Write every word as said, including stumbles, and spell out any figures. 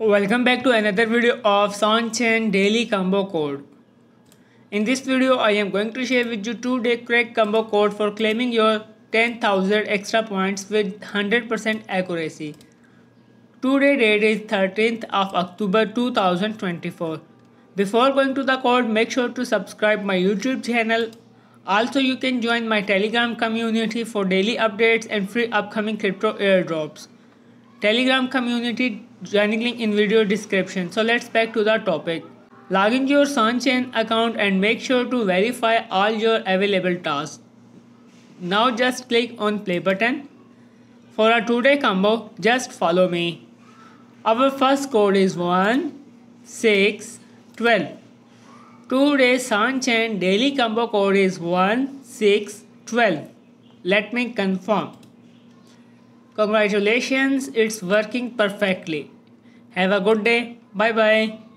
Welcome back to another video of Swan Chain daily combo code. In this video, I am going to share with you two day crack combo code for claiming your ten thousand extra points with one hundred percent accuracy. Today date is thirteenth of October two thousand twenty-four. Before going to the code, make sure to subscribe my YouTube channel. Also, you can join my Telegram community for daily updates and free upcoming crypto airdrops. Telegram community joining link in video description. So let's back to the topic. Log in your Swan Chain account and make sure to verify all your available tasks. Now just click on play button. For our two day combo, just follow me. Our first code is one six twelve. Today Swan Chain daily combo code is one six twelve. Let me confirm. Congratulations, it's working perfectly. Have a good day. Bye bye.